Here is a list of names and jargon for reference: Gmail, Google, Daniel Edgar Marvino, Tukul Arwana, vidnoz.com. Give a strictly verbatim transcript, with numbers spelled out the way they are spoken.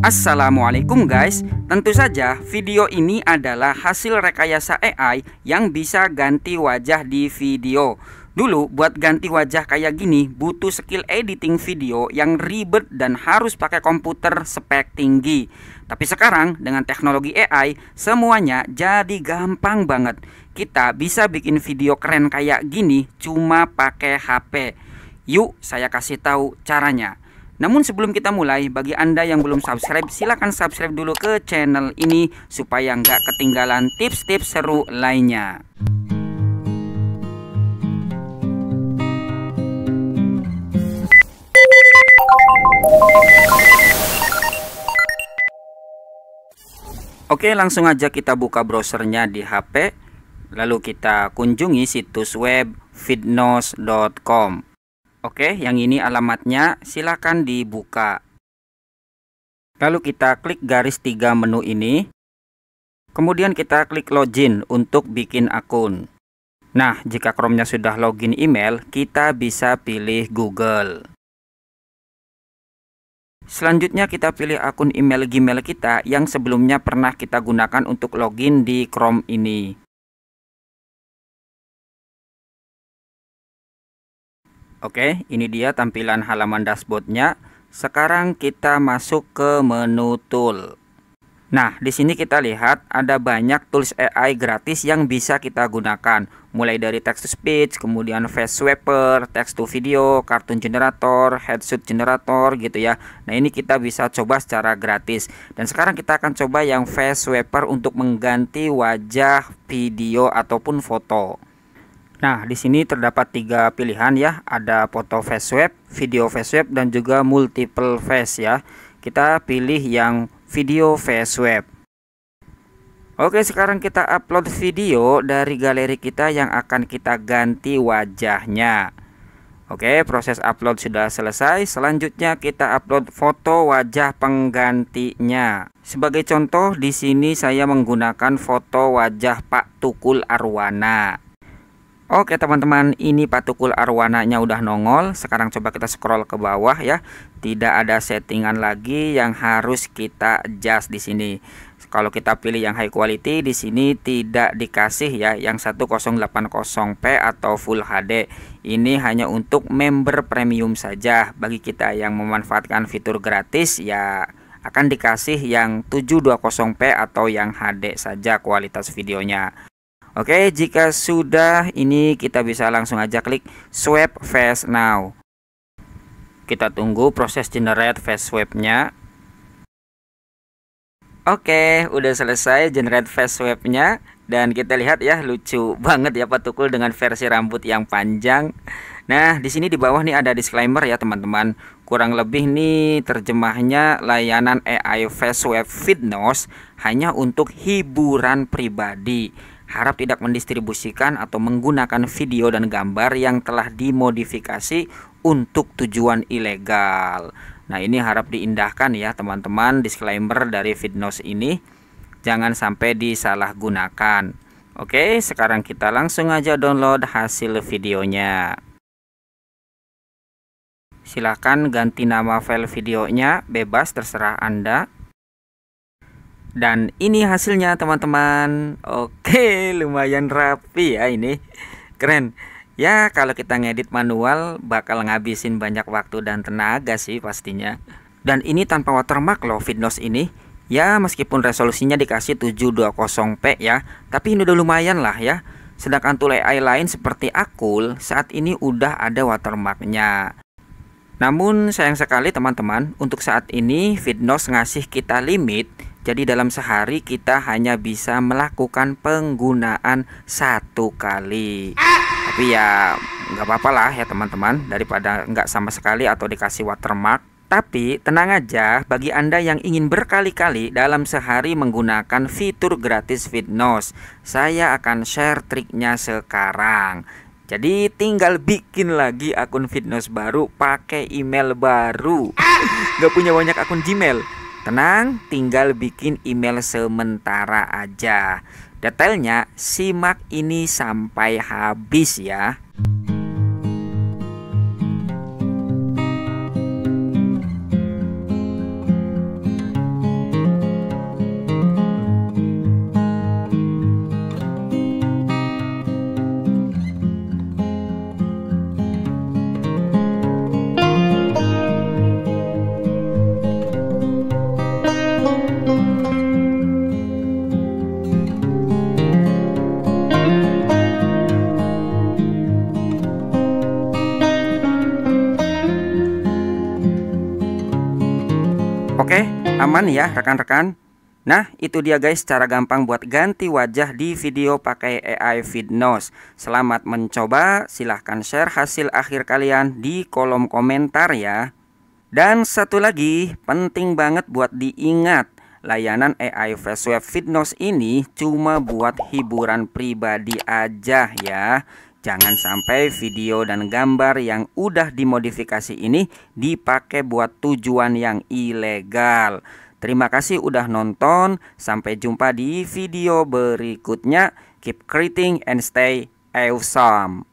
Assalamualaikum guys, tentu saja video ini adalah hasil rekayasa A I yang bisa ganti wajah di video. Dulu buat ganti wajah kayak gini butuh skill editing video yang ribet dan harus pakai komputer spek tinggi. Tapi sekarang dengan teknologi A I semuanya jadi gampang banget. Kita bisa bikin video keren kayak gini cuma pakai H P. Yuk saya kasih tahu caranya. Namun sebelum kita mulai, bagi Anda yang belum subscribe, silahkan subscribe dulu ke channel ini supaya nggak ketinggalan tips-tips seru lainnya. Oke, langsung aja kita buka browsernya di H P. Lalu kita kunjungi situs web vidnoz dot com. Oke, yang ini alamatnya, silakan dibuka. Lalu kita klik garis tiga menu ini. Kemudian kita klik login untuk bikin akun. Nah, jika Chrome-nya sudah login email, kita bisa pilih Google. Selanjutnya kita pilih akun email Gmail kita yang sebelumnya pernah kita gunakan untuk login di Chrome ini. Oke, ini dia tampilan halaman dashboardnya. Sekarang kita masuk ke menu tool. Nah, di sini kita lihat ada banyak tools A I gratis yang bisa kita gunakan. Mulai dari text to speech, kemudian face swapper, text to video, cartoon generator, headshot generator gitu ya. Nah, ini kita bisa coba secara gratis. Dan sekarang kita akan coba yang face swapper untuk mengganti wajah video ataupun foto. Nah, di sini terdapat tiga pilihan ya, ada foto face swap, video face swap, dan juga multiple face ya. Kita pilih yang video face swap. Oke, sekarang kita upload video dari galeri kita yang akan kita ganti wajahnya. Oke, proses upload sudah selesai. Selanjutnya kita upload foto wajah penggantinya. Sebagai contoh, di sini saya menggunakan foto wajah Pak Tukul Arwana. Oke teman-teman, ini Pak Tukul Arwananya udah nongol. Sekarang coba kita scroll ke bawah ya. Tidak ada settingan lagi yang harus kita adjust di sini. Kalau kita pilih yang high quality, di sini tidak dikasih ya yang seribu delapan puluh p atau full H D. Ini hanya untuk member premium saja. Bagi kita yang memanfaatkan fitur gratis ya akan dikasih yang tujuh dua nol p atau yang H D saja kualitas videonya. Oke, jika sudah ini kita bisa langsung aja klik swap face now. Kita tunggu proses generate face swapnya. Oke, udah selesai generate face swapnya. Dan kita lihat ya, lucu banget ya Pak Tukul dengan versi rambut yang panjang. Nah, di sini di bawah nih ada disclaimer ya teman-teman. Kurang lebih nih terjemahnya, layanan A I face swap vidnoz hanya untuk hiburan pribadi. Harap tidak mendistribusikan atau menggunakan video dan gambar yang telah dimodifikasi untuk tujuan ilegal. Nah, ini harap diindahkan ya teman-teman, disclaimer dari vidnoz ini. Jangan sampai disalahgunakan. Oke, sekarang kita langsung aja download hasil videonya. Silahkan ganti nama file videonya, bebas terserah Anda. Dan ini hasilnya teman-teman. Oke, lumayan rapi ya ini. Keren. Ya, kalau kita ngedit manual bakal ngabisin banyak waktu dan tenaga sih pastinya. Dan ini tanpa watermark loh vidnoz ini. Ya, meskipun resolusinya dikasih tujuh dua nol p ya, tapi ini udah lumayan lah ya. Sedangkan tool A I lain seperti Akul saat ini udah ada watermarknya. Namun sayang sekali teman-teman, untuk saat ini vidnoz ngasih kita limit. Jadi dalam sehari kita hanya bisa melakukan penggunaan satu kali. Tapi ya nggak apa-apa lah ya teman-teman, daripada nggak sama sekali atau dikasih watermark. Tapi tenang aja, bagi Anda yang ingin berkali-kali dalam sehari menggunakan fitur gratis vidnoz, saya akan share triknya sekarang. Jadi tinggal bikin lagi akun vidnoz baru pakai email baru. Gak punya banyak akun Gmail? Tenang, tinggal bikin email sementara aja. Detailnya simak ini sampai habis ya. Oke, aman ya rekan-rekan. Nah, itu dia guys cara gampang buat ganti wajah di video pakai A I vidnoz. Selamat mencoba, silahkan share hasil akhir kalian di kolom komentar ya. Dan satu lagi, penting banget buat diingat, layanan A I Face Swap vidnoz ini cuma buat hiburan pribadi aja ya. Jangan sampai video dan gambar yang udah dimodifikasi ini dipakai buat tujuan yang ilegal. Terima kasih udah nonton. Sampai jumpa di video berikutnya. Keep creating and stay awesome.